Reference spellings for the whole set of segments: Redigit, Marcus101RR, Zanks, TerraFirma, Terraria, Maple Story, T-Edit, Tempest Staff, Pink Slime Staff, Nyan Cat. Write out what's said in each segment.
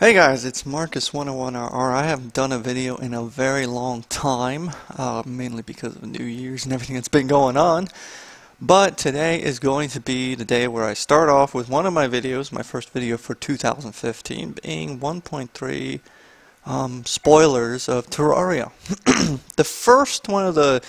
Hey guys, it's Marcus101RR. I haven't done a video in a very long time, mainly because of New Year's and everything that's been going on. But today is going to be the day where I start off with one of my videos, my first video for 2015, being 1.3 spoilers of Terraria. The first one of the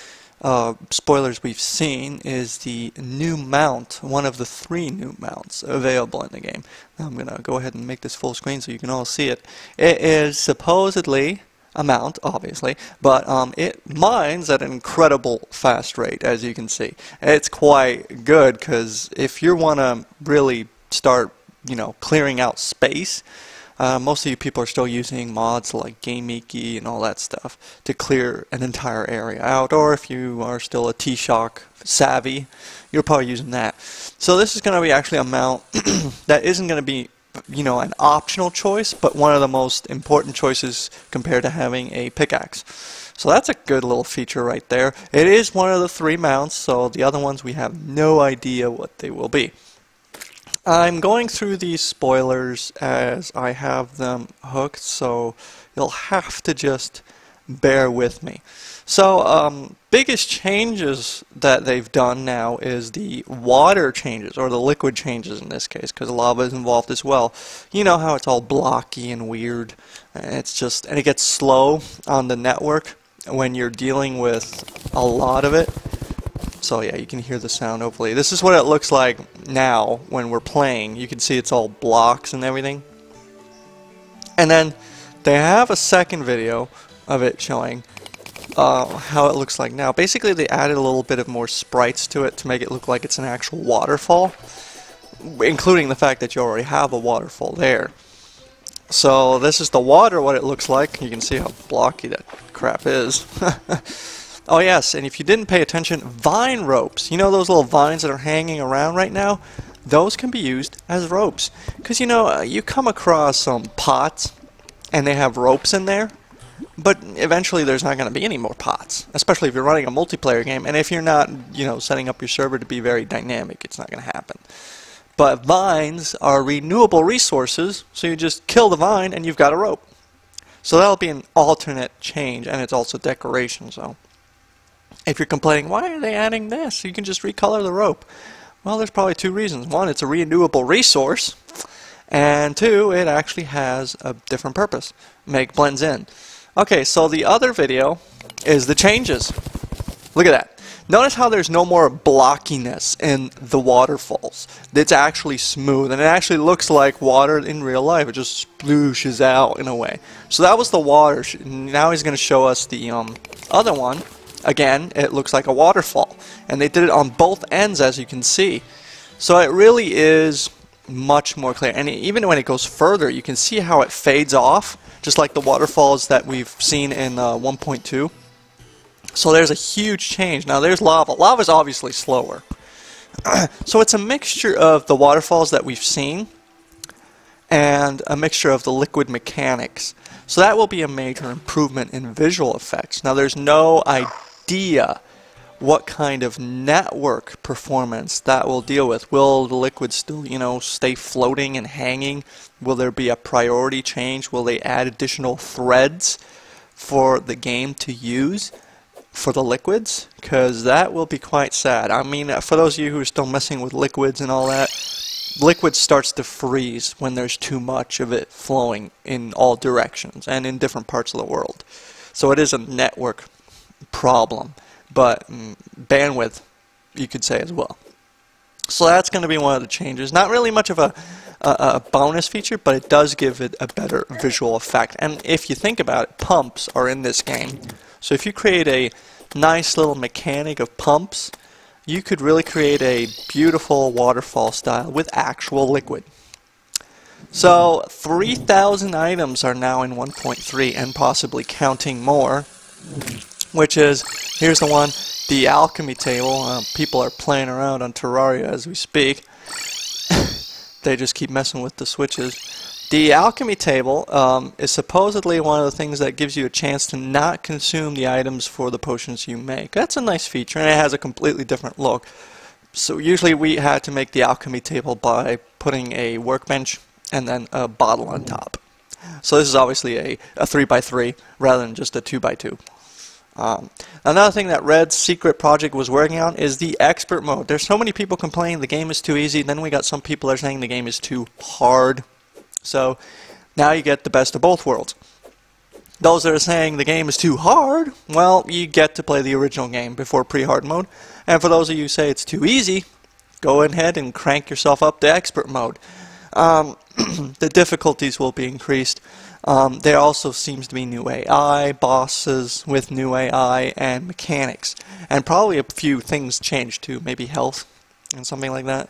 spoilers we've seen is the new mount, one of the three new mounts available in the game. Now I'm gonna go ahead and make this full screen so you can all see it. It is supposedly a mount, obviously, but it mines at an incredible fast rate, as you can see. It's quite good because if you wanna really start, you know, clearing out space, most of you people are still using mods like GameMeeky and all that stuff to clear an entire area out, or if you are still a T-Shock savvy, you're probably using that. So this is going to be actually a mount that isn't going to be, you know, an optional choice, but one of the most important choices compared to having a pickaxe. So that's a good little feature right there. It is one of the three mounts, so the other ones we have no idea what they will be. I'm going through these spoilers as I have them hooked, so you'll have to just bear with me. So, biggest changes that they've done now is the water changes, or the liquid changes in this case, because lava is involved as well. You know how it's all blocky and weird, and it gets slow on the network when you're dealing with a lot of it. So yeah, you can hear the sound hopefully. This is what it looks like now when we're playing. You can see it's all blocks and everything. And then they have a second video of it showing how it looks like now. Basically they added a little bit of more sprites to it to make it look like it's an actual waterfall, including the fact that you already have a waterfall there. So this is the water, what it looks like. You can see how blocky that crap is. Oh yes, and if you didn't pay attention, vine ropes. You know those little vines that are hanging around right now? Those can be used as ropes. Because, you know, you come across some pots, and they have ropes in there, but eventually there's not going to be any more pots, especially if you're running a multiplayer game, and if you're not, you know, setting up your server to be very dynamic, it's not going to happen. But vines are renewable resources, so you just kill the vine, and you've got a rope. So that'll be an alternate change, and it's also decoration, so if you're complaining, why are they adding this? You can just recolor the rope. Well, there's probably two reasons. One, it's a renewable resource. And two, it actually has a different purpose. Blends in. Okay, so the other video is the changes. Look at that. Notice how there's no more blockiness in the waterfalls. It's actually smooth, and it actually looks like water in real life. It just splooshes out in a way. So that was the water. Now he's going to show us the other one. Again, it looks like a waterfall, and they did it on both ends, as you can see. So it really is much more clear, and even when it goes further, you can see how it fades off, just like the waterfalls that we've seen in 1.2. So there's a huge change. Now there's lava. Lava's obviously slower. So it's a mixture of the waterfalls that we've seen, and a mixture of the liquid mechanics. So that will be a major improvement in visual effects. Now there's no idea what kind of network performance that will deal with. Will the liquid still, you know, stay floating and hanging? Will there be a priority change? Will they add additional threads for the game to use for the liquids? Because that will be quite sad. I mean, for those of you who are still messing with liquids and all that, liquid starts to freeze when there's too much of it flowing in all directions and in different parts of the world. So it is a network problem, but bandwidth, you could say as well. So that's going to be one of the changes. Not really much of a bonus feature, but it does give it a better visual effect. And if you think about it, pumps are in this game. So if you create a nice little mechanic of pumps, you could really create a beautiful waterfall style with actual liquid. So 3,000 items are now in 1.3 and possibly counting more, which is, here's the one, the alchemy table. People are playing around on Terraria as we speak. They just keep messing with the switches. The alchemy table is supposedly one of the things that gives you a chance to not consume the items for the potions you make. That's a nice feature, and it has a completely different look. So usually we had to make the alchemy table by putting a workbench and then a bottle on top. So this is obviously a 3x3 rather than just a 2x2. Another thing that Red's secret project was working on is the expert mode. There's so many people complaining the game is too easy, then we got some people that are saying the game is too hard. So now you get the best of both worlds. Those that are saying the game is too hard, well, you get to play the original game before pre-hard mode. And for those of you who say it's too easy, go ahead and crank yourself up to expert mode. The difficulties will be increased. There also seems to be new AI, bosses with new AI, and mechanics. And probably a few things changed too, maybe health and something like that.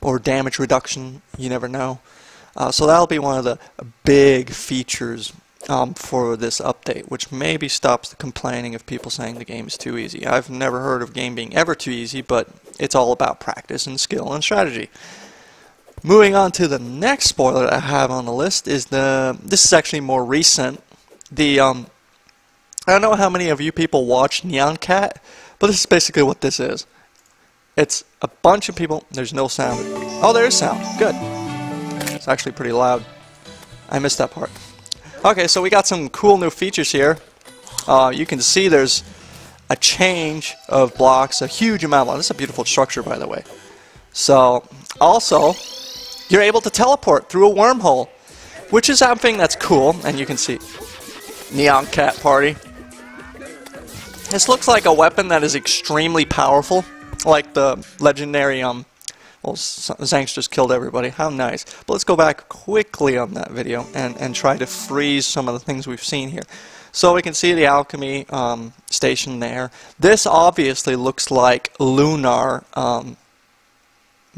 Or damage reduction, you never know. So that'll be one of the big features for this update, which maybe stops the complaining of people saying the game is too easy. I've never heard of game being ever too easy, but it's all about practice and skill and strategy. Moving on to the next spoiler that I have on the list is this is actually more recent. I don't know how many of you people watch Nyan Cat, but this is basically what this is. It's a bunch of people. There's no sound. Oh, there is sound. Good. It's actually pretty loud. I missed that part. Okay, so we got some cool new features here. You can see there's a change of blocks, a huge amount of blocks. This is a beautiful structure, by the way. So, also, you're able to teleport through a wormhole, which is something that's cool. And you can see Neon Cat Party. This looks like a weapon that is extremely powerful, like the legendary, well, Zanks just killed everybody. How nice. But let's go back quickly on that video and try to freeze some of the things we've seen here. So we can see the alchemy station there. This obviously looks like lunar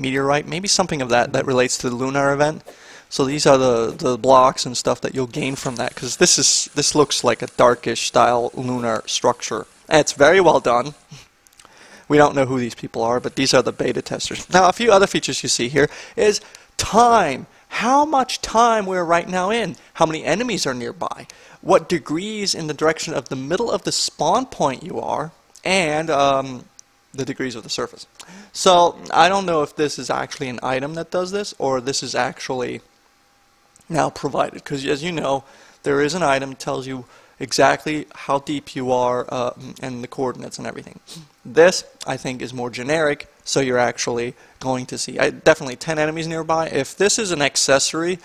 meteorite, maybe something of that relates to the lunar event. So these are the blocks and stuff that you'll gain from that, because this looks like a darkish style lunar structure. And it's very well done. We don't know who these people are, but these are the beta testers. Now, a few other features you see here is time. How much time we're right now in. How many enemies are nearby. What degrees in the direction of the middle of the spawn point you are. And the degrees of the surface. So, I don't know if this is actually an item that does this, or this is actually now provided. Because, as you know, there is an item that tells you exactly how deep you are and the coordinates and everything. This, I think, is more generic, so you're actually going to see definitely 10 enemies nearby. If this is an accessory,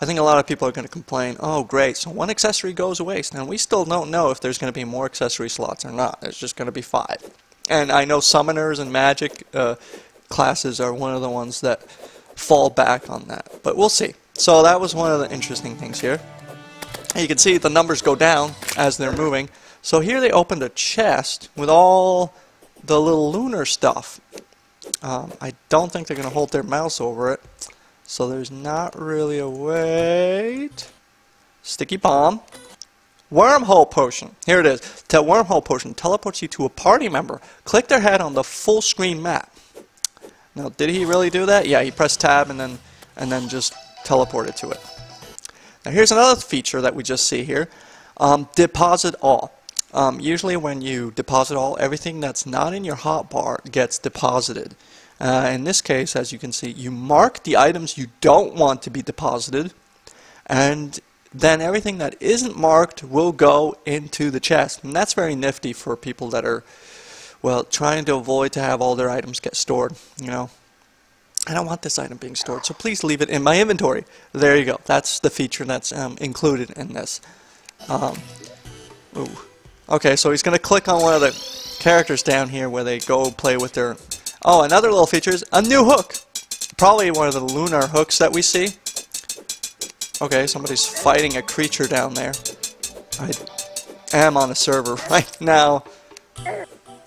I think a lot of people are going to complain, oh great, so one accessory goes away. Now we still don't know if there's going to be more accessory slots or not. There's just going to be 5. And I know summoners and magic classes are one of the ones that fall back on that, but we'll see. So that was one of the interesting things here. You can see the numbers go down as they're moving. So here they opened a chest with all the little lunar stuff. I don't think they're going to hold their mouse over it. So there's not really a way. Sticky bomb. Wormhole potion. Here it is. That wormhole potion teleports you to a party member. Click their head on the full screen map. Now, did he really do that? Yeah, he pressed tab and then just teleported to it. Now here's another feature that we just see here, deposit all. Usually when you deposit all, everything that's not in your hotbar gets deposited. In this case, as you can see, you mark the items you don't want to be deposited, and then everything that isn't marked will go into the chest. And that's very nifty for people that are, well, trying to avoid to have all their items get stored, you know. I don't want this item being stored, so please leave it in my inventory. There you go. That's the feature that's included in this. Ooh. Okay, so he's going to click on one of the characters down here where they go play with their... Oh, another little feature is a new hook. Probably one of the lunar hooks that we see. Okay, somebody's fighting a creature down there. I am on a server right now,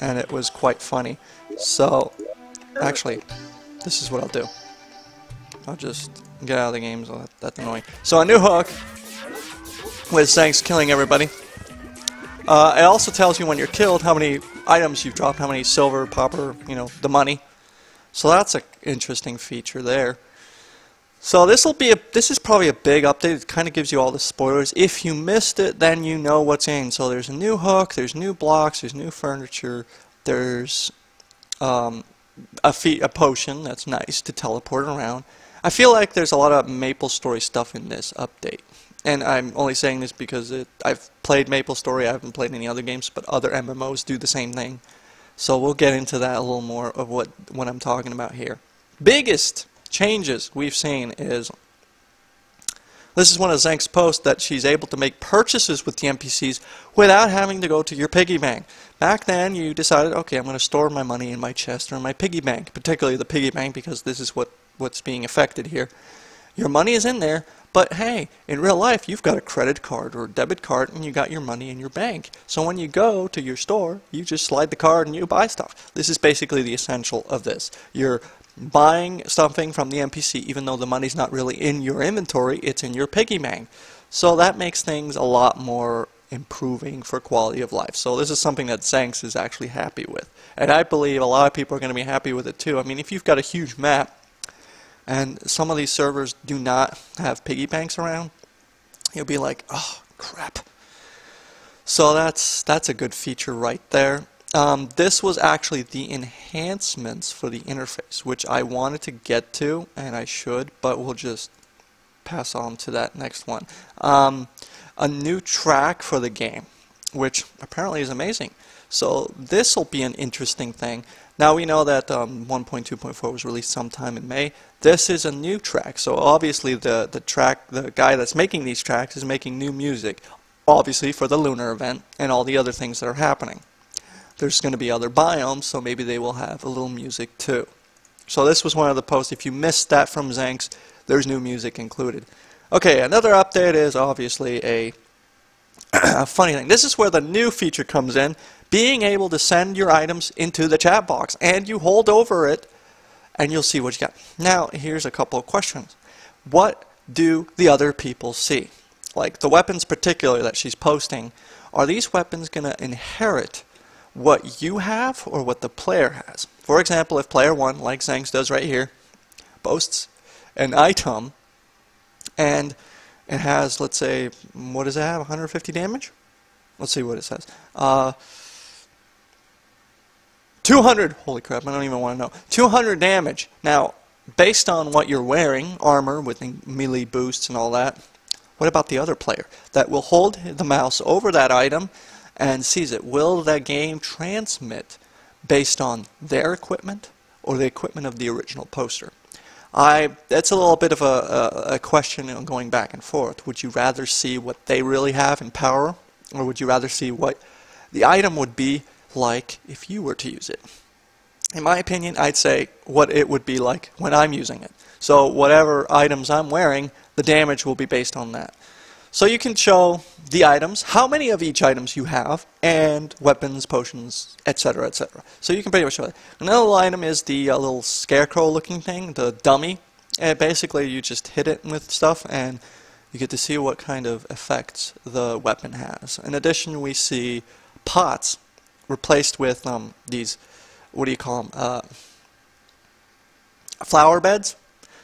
and it was quite funny. So, actually... This is what I'll do. I'll just get out of the game, so that's annoying. So a new hook with Zanks killing everybody. It also tells you when you're killed how many items you've dropped, how many silver, copper, you know, the money. So that's an interesting feature there. So this is probably a big update. It kind of gives you all the spoilers. If you missed it, then you know what's in. So there's a new hook, there's new blocks, there's new furniture, there's... a potion that's nice to teleport around. I feel like there's a lot of Maple Story stuff in this update. and I'm only saying this because I've played Maple Story, I haven't played any other games, but other MMOs do the same thing. So we'll get into that a little more of what I'm talking about here. Biggest changes we've seen is, this is one of Zanks' posts, that she's able to make purchases with the NPCs without having to go to your piggy bank. Back then, you decided, okay, I'm going to store my money in my chest or in my piggy bank, particularly the piggy bank, because this is what's being affected here. Your money is in there, but hey, in real life, you've got a credit card or a debit card, and you got your money in your bank. So when you go to your store, you just slide the card and you buy stuff. This is basically the essential of this. You're buying something from the NPC, even though the money's not really in your inventory, it's in your piggy bank. So that makes things a lot more improving for quality of life. So this is something that Zanks is actually happy with. And I believe a lot of people are going to be happy with it too. I mean, if you've got a huge map, and some of these servers do not have piggy banks around, you'll be like, oh, crap. So that's a good feature right there. This was actually the enhancements for the interface, which I wanted to get to, and I should, but we'll just pass on to that next one. A new track for the game, which apparently is amazing. So this will be an interesting thing. Now we know that 1.2.4 was released sometime in May. This is a new track, so obviously the guy that's making these tracks is making new music, obviously for the lunar event and all the other things that are happening. There's going to be other biomes, so maybe they will have a little music too. So this was one of the posts. If you missed that from Zanks, there's new music included. Okay, another update is obviously a funny thing. This is where the new feature comes in, being able to send your items into the chat box, and you hold over it, and you'll see what you got. Now, here's a couple of questions. What do the other people see? Like the weapons particularly that she's posting, are these weapons going to inherit what you have or what the player has? For example, if player 1, like Zanks does right here, boasts an item and it has, let's say, what does it have, 150 damage? Let's see what it says. 200, holy crap, I don't even want to know. 200 damage. Now, based on what you're wearing, armor with melee boosts and all that, what about the other player that will hold the mouse over that item and sees it? Will the game transmit based on their equipment or the equipment of the original poster? That's a little bit of a question going back and forth. Would you rather see what they really have in power, or would you rather see what the item would be like if you were to use it? In my opinion, I'd say what it would be like when I'm using it. So whatever items I'm wearing, the damage will be based on that. So you can show the items, how many of each items you have, and weapons, potions, etc., etc. So you can pretty much show that. Another item is the little scarecrow-looking thing, the dummy. And basically, you just hit it with stuff, and you get to see what kind of effects the weapon has. In addition, we see pots replaced with these, what do you call them, flower beds.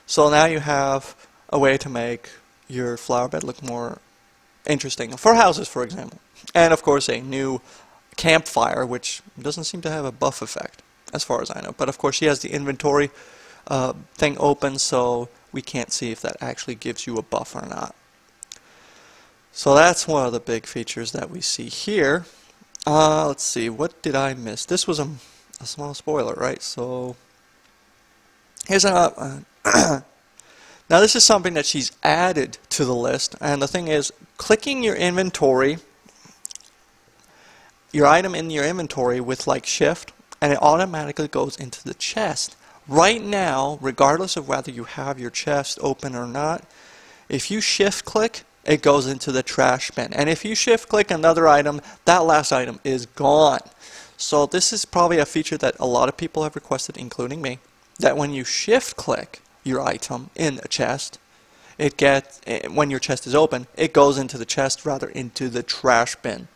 So now you have a way to make your flower bed look more interesting for houses, for example. And of course a new campfire, which doesn't seem to have a buff effect as far as I know, but of course she has the inventory thing open, so we can't see if that actually gives you a buff or not. So that's one of the big features that we see here. Let's see, what did I miss? This was a small spoiler, right? So here's a now this is something that she's added to the list, and the thing is, clicking your inventory, your item in your inventory with like shift, and it automatically goes into the chest. Right now, regardless of whether you have your chest open or not, if you shift click, it goes into the trash bin. And if you shift click another item, that last item is gone. So this is probably a feature that a lot of people have requested, including me, that when you shift click your item in a chest, it gets, when your chest is open, it goes into the chest, rather into the trash bin.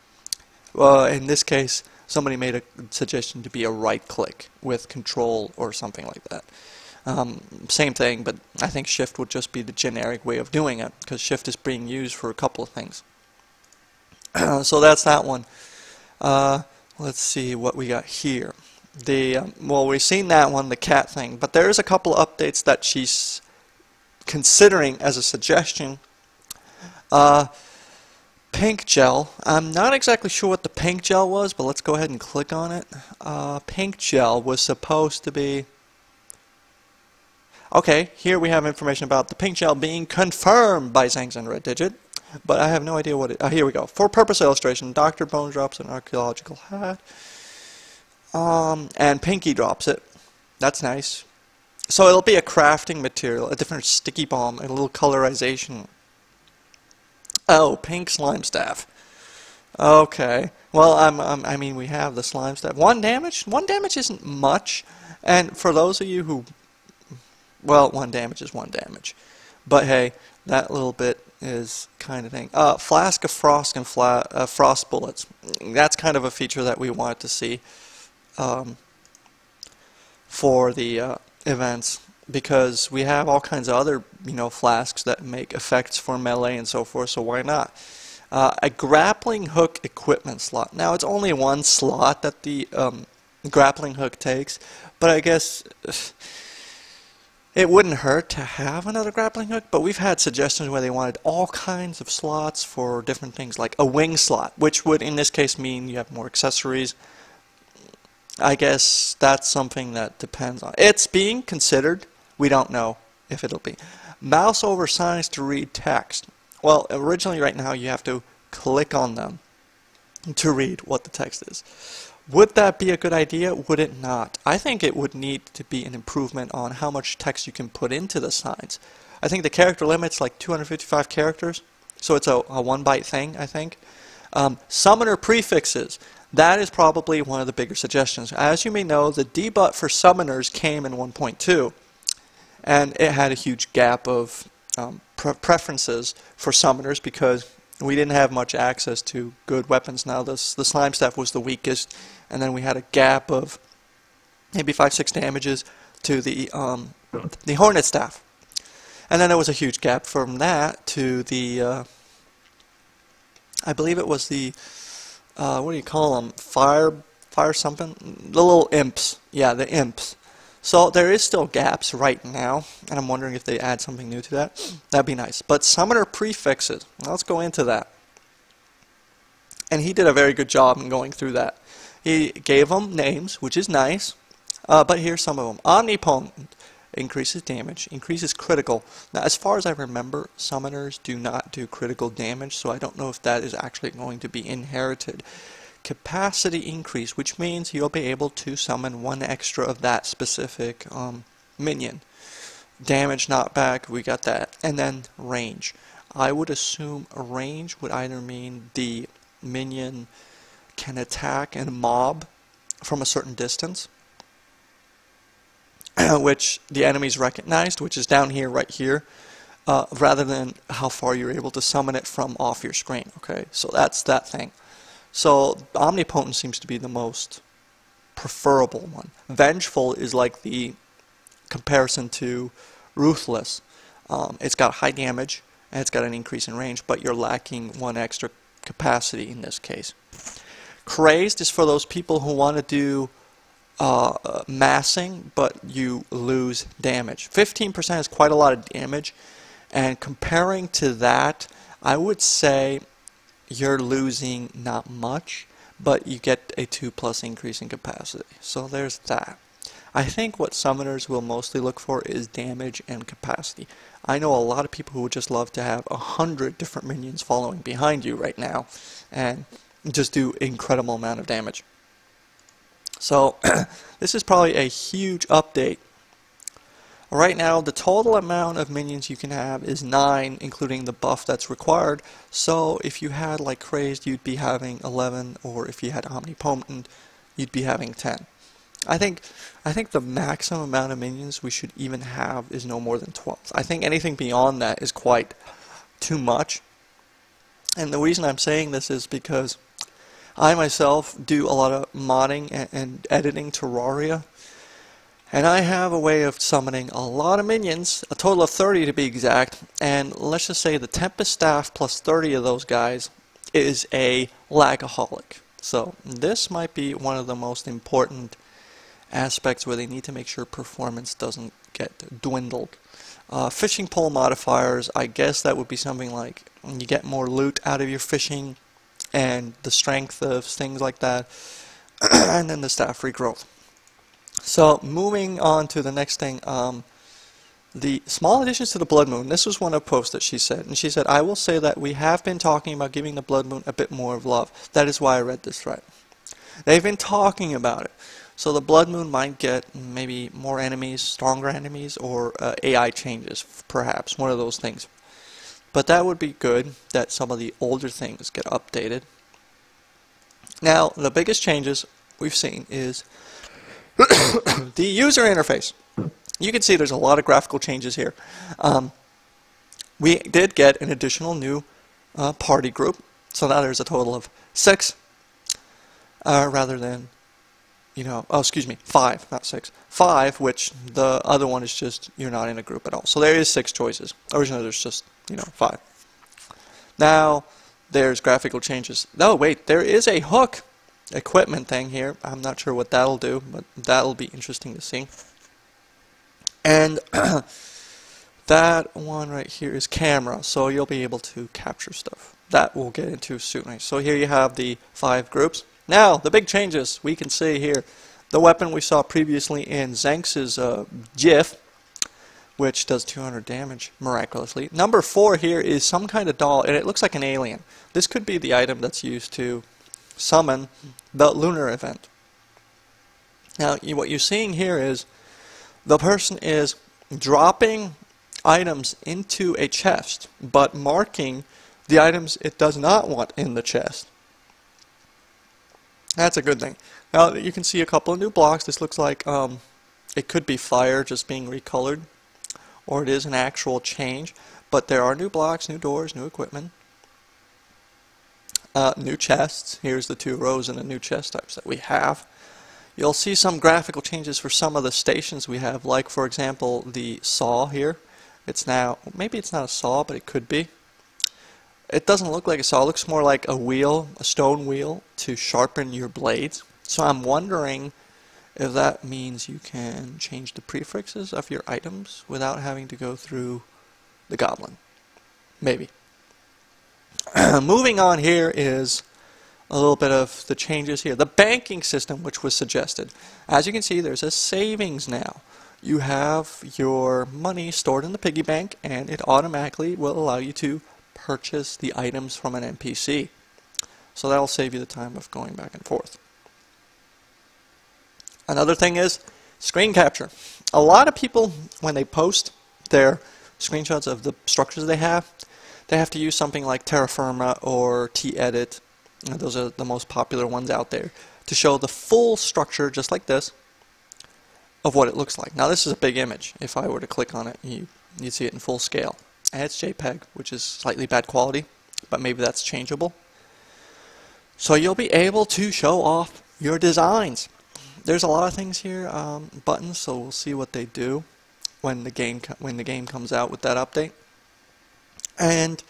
In this case, somebody made a suggestion to be a right click with control or something like that. Same thing, but I think shift would just be the generic way of doing it, because shift is being used for a couple of things. So that's that one. Let's see what we got here. Well, we've seen that one, the cat thing, but there's a couple updates that she's considering as a suggestion Pink gel. I'm not exactly sure what the pink gel was, but let's go ahead and click on it. Pink gel was supposed to be... Okay, here we have information about the pink gel being confirmed by Zanks and Redigit, but I have no idea what it... here we go. For purpose illustration, Dr. Bone drops an archaeological hat, and Pinky drops it. That's nice. So it'll be a crafting material, a different sticky bomb, and a little colorization. Oh, Pink Slime Staff. Okay. Well, I mean, we have the Slime Staff. One damage? One damage isn't much. And for those of you who... Well, one damage is one damage. But hey, that little bit is kind of thing. Flask of Frost and Frost Bullets. That's kind of a feature that we wanted to see for the events. Because we have all kinds of other, you know, flasks that make effects for melee and so forth, so why not? A grappling hook equipment slot. Now, it's only one slot that the grappling hook takes, but I guess it wouldn't hurt to have another grappling hook, but we've had suggestions where they wanted all kinds of slots for different things, like a wing slot, which would, in this case, mean you have more accessories. I guess that's something that depends on. It's being considered. We don't know if it'll be. Mouse over signs to read text. Well, originally right now you have to click on them to read what the text is. Would that be a good idea? Would it not? I think it would need to be an improvement on how much text you can put into the signs. I think the character limit's like 255 characters, so it's a one-byte thing, I think. Summoner prefixes. That is probably one of the bigger suggestions. As you may know, the debuff for summoners came in 1.2, and it had a huge gap of preferences for summoners because we didn't have much access to good weapons. Now, the Slime Staff was the weakest, and then we had a gap of maybe 5-6 damages to the Hornet Staff. And then there was a huge gap from that to the, I believe it was the... what do you call them? Fire something? The little imps. Yeah, the imps. So there is still gaps right now, and I'm wondering if they add something new to that. That'd be nice. But summoner prefixes. Let's go into that. And he did a very good job in going through that. He gave them names, which is nice. But here's some of them. Omnipotent. Increases damage. Increases critical. Now, as far as I remember, summoners do not do critical damage, so I don't know if that is actually going to be inherited. Capacity increase, which means you'll be able to summon one extra of that specific minion. Damage knockback, we got that. And then range. I would assume range would either mean the minion can attack and mob from a certain distance, which the enemies recognized, which is down here, right here, rather than how far you're able to summon it from off your screen. Okay, so that's that thing. So omnipotent seems to be the most preferable one. Vengeful is like the comparison to ruthless. It's got high damage and it's got an increase in range, but you're lacking one extra capacity in this case. Crazed is for those people who want to do massing, but you lose damage. 15% is quite a lot of damage, and comparing to that, I would say you're losing not much, but you get a 2+ increase in capacity. So there's that. I think what summoners will mostly look for is damage and capacity. I know a lot of people who would just love to have 100 different minions following behind you right now and just do incredible amount of damage. So this is probably a huge update. Right now, the total amount of minions you can have is 9, including the buff that's required. So if you had like Crazed, you'd be having 11, or if you had Omnipotent, you'd be having 10. I think the maximum amount of minions we should even have is no more than 12. I think anything beyond that is quite too much. And the reason I'm saying this is because I myself do a lot of modding and editing Terraria, and I have a way of summoning a lot of minions, a total of 30 to be exact, and let's just say the Tempest Staff plus 30 of those guys is a lagaholic. So this might be one of the most important aspects where they need to make sure performance doesn't get dwindled. Fishing pole modifiers, I guess that would be something like and you get more loot out of your fishing and the strength of things like that, and then the staff regrowth. So moving on to the next thing, the small additions to the Blood Moon. This was one of posts that she said, and she said, I will say that we have been talking about giving the Blood Moon a bit more of love. That is why I read this right. They've been talking about it. So the Blood Moon might get maybe more enemies, stronger enemies, or AI changes, perhaps, one of those things. But that would be good that some of the older things get updated. Now, the biggest changes we've seen is the user interface. You can see there's a lot of graphical changes here. We did get an additional new party group, so now there's a total of 6 rather than, you know, oh, excuse me, 5, not 6. 5, which the other one is just you're not in a group at all. So there is 6 choices. Originally there's just, you know, 5. Now there's graphical changes. No, wait, there is a hook equipment thing here. I'm not sure what that'll do, but that'll be interesting to see. And that one right here is camera, so you'll be able to capture stuff. That we'll get into soon. So here you have the 5 groups. Now, the big changes we can see here. The weapon we saw previously in Zanks' GIF, which does 200 damage, miraculously. Number 4 here is some kind of doll, and it looks like an alien. This could be the item that's used to summon the lunar event. Now, what you're seeing here is the person is dropping items into a chest, but marking the items it does not want in the chest. That's a good thing. Now you can see a couple of new blocks. This looks like it could be fire just being recolored, or it is an actual change, but there are new blocks, new doors, new equipment, new chests. Here's the 2 rows and the new chest types that we have. You'll see some graphical changes for some of the stations we have, like for example the saw here. It's now, maybe it's not a saw, but it could be. It doesn't look like a saw, it looks more like a wheel, a stone wheel to sharpen your blades. So I'm wondering if that means you can change the prefixes of your items without having to go through the goblin. Maybe. Moving on, here is a little bit of the changes here. The banking system, which was suggested. As you can see, there's a savings now. You have your money stored in the piggy bank, and it automatically will allow you to purchase the items from an NPC. So that'll save you the time of going back and forth. Another thing is screen capture. A lot of people, when they post their screenshots of the structures they have to use something like TerraFirma or T-Edit. Those are the most popular ones out there, to show the full structure, just like this, of what it looks like. Now this is a big image. If I were to click on it, you'd see it in full scale. And it's JPEG, which is slightly bad quality, but maybe that's changeable. So you'll be able to show off your designs. There's a lot of things here, buttons, so we'll see what they do when the game comes out with that update. And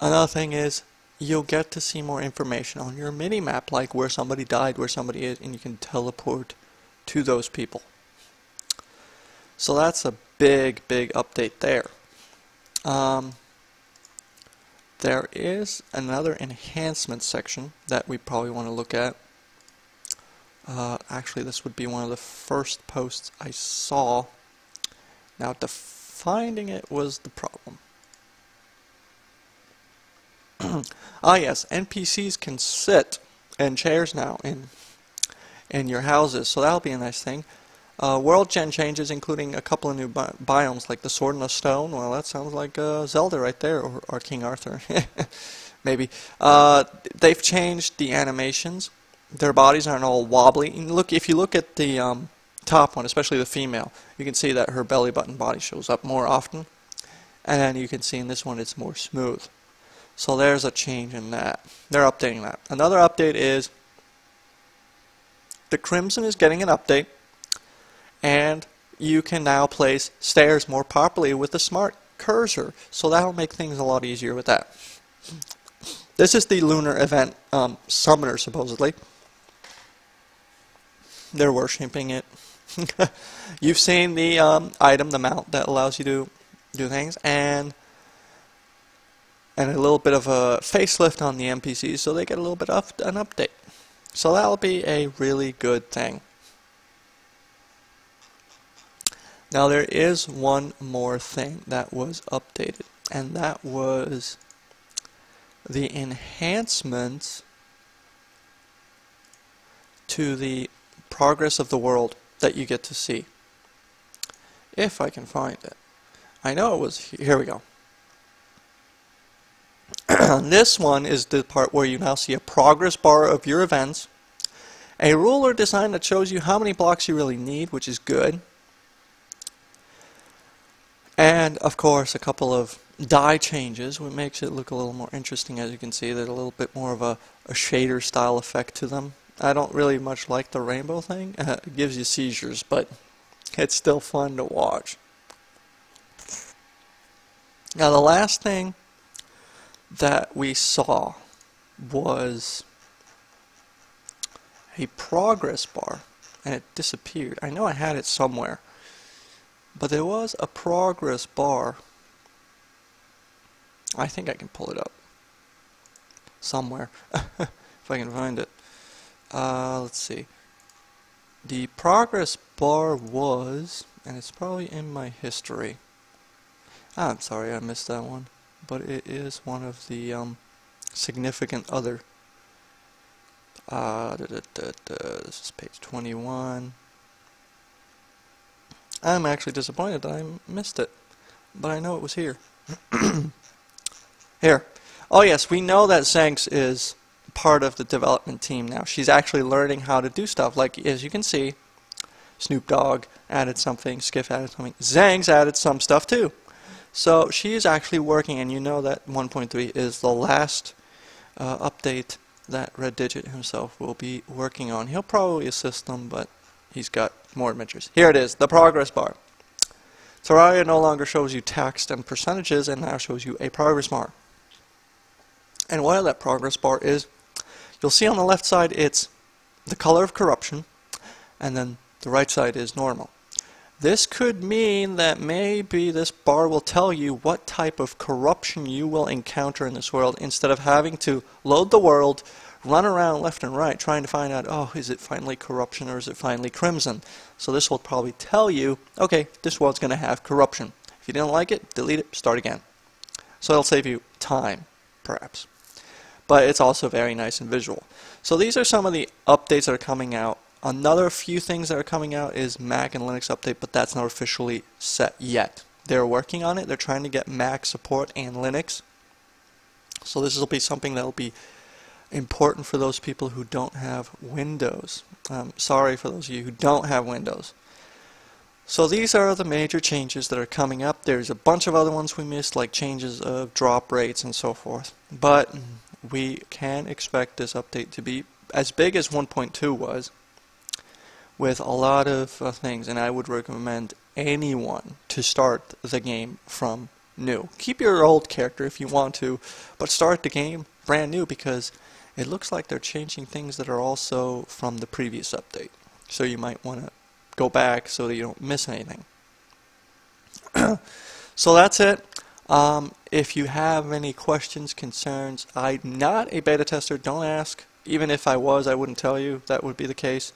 another thing is, you'll get to see more information on your mini-map, like where somebody died, where somebody is, and you can teleport to those people. So that's a big, big update there. There is another enhancement section that we probably want to look at. Actually, this would be one of the first posts I saw. Now, finding it was the problem. Ah yes, NPCs can sit in chairs now in your houses, so that'll be a nice thing. World gen changes, including a couple of new biomes, like the Sword and the Stone. Well, that sounds like Zelda right there, or King Arthur, maybe. They've changed the animations. Their bodies aren't all wobbly. And look, if you look at the top one, especially the female, you can see that her belly button body shows up more often, and then you can see in this one it's more smooth. So there's a change in that. They're updating that. Another update is the Crimson is getting an update, and you can now place stairs more properly with the smart cursor. So that'll make things a lot easier with that. This is the lunar event summoner, supposedly. They're worshipping it. You've seen the item, the mount, that allows you to do things, and and a little bit of a facelift on the NPCs so they get a little bit of an update. So that'll be a really good thing. Now there is one more thing that was updated, and that was the enhancements to the progress of the world that you get to see. If I can find it. I know it was, here we go. This one is the part where you now see a progress bar of your events, a ruler design that shows you how many blocks you really need, which is good, and of course a couple of dye changes, which makes it look a little more interesting. As you can see, there's a little bit more of a shader style effect to them. I don't really much like the rainbow thing. It gives you seizures, but it's still fun to watch. Now the last thing that we saw was a progress bar, and it disappeared. I know I had it somewhere, but there was a progress bar. I think I can pull it up somewhere if I can find it. Let's see. The progress bar was, and it's probably in my history. Ah, I'm sorry, I missed that one. But it is one of the significant other. This is page 21. I'm actually disappointed that I missed it, but I know it was here. Here. Oh yes, we know that Zanks is part of the development team now. She's actually learning how to do stuff. Like, as you can see, Snoop Dogg added something, Skiff added something, Zanks added some stuff too. So she is actually working, and you know that 1.3 is the last update that Redigit himself will be working on. He'll probably assist them, but he's got more adventures. Here it is, the progress bar. Terraria no longer shows you text and percentages, and now shows you a progress bar. And what that progress bar is, you'll see on the left side it's the color of corruption, and then the right side is normal. This could mean that maybe this bar will tell you what type of corruption you will encounter in this world, instead of having to load the world, run around left and right trying to find out, oh, is it finally corruption or is it finally crimson? So this will probably tell you, okay, this world's going to have corruption. If you didn't like it, delete it, start again. So it'll save you time, perhaps. But it's also very nice and visual. So these are some of the updates that are coming out. Another few things that are coming out is Mac and Linux update, but that's not officially set yet. They're working on it. They're trying to get Mac support and Linux. So this will be something that will be important for those people who don't have Windows. Sorry for those of you who don't have Windows. So these are the major changes that are coming up. There's a bunch of other ones we missed, like changes of drop rates and so forth. But we can expect this update to be as big as 1.2 was, with a lot of things, and I would recommend anyone to start the game from new. Keep your old character if you want to, but start the game brand new, because it looks like they're changing things that are also from the previous update. So you might want to go back so that you don't miss anything. So that's it. If you have any questions, concerns, I'm not a beta tester, don't ask. Even if I was, I wouldn't tell you that would be the case.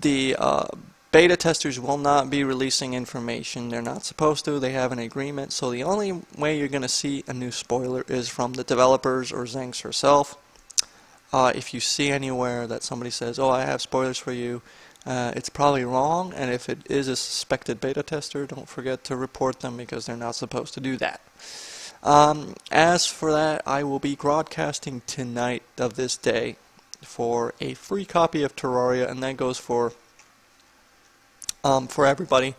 The beta testers will not be releasing information. They're not supposed to. They have an agreement. So the only way you're going to see a new spoiler is from the developers or Zanks herself. If you see anywhere that somebody says, oh, I have spoilers for you, it's probably wrong. And if it is a suspected beta tester, don't forget to report them, because they're not supposed to do that. As for that, I will be broadcasting tonight of this day for a free copy of Terraria, and that goes for everybody,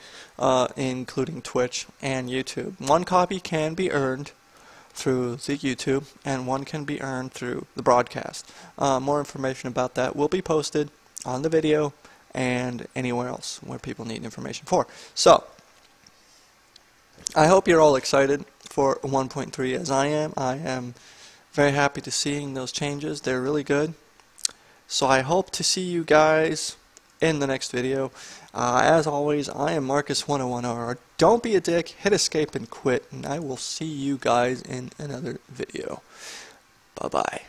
including Twitch and YouTube. One copy can be earned through the YouTube, and one can be earned through the broadcast. More information about that will be posted on the video and anywhere else where people need information for. So, I hope you're all excited for 1.3 as I am. I am very happy to seeing those changes. They're really good. So I hope to see you guys in the next video. As always, I am Marcus101RR. Don't be a dick, hit escape and quit, and I will see you guys in another video. Bye-bye.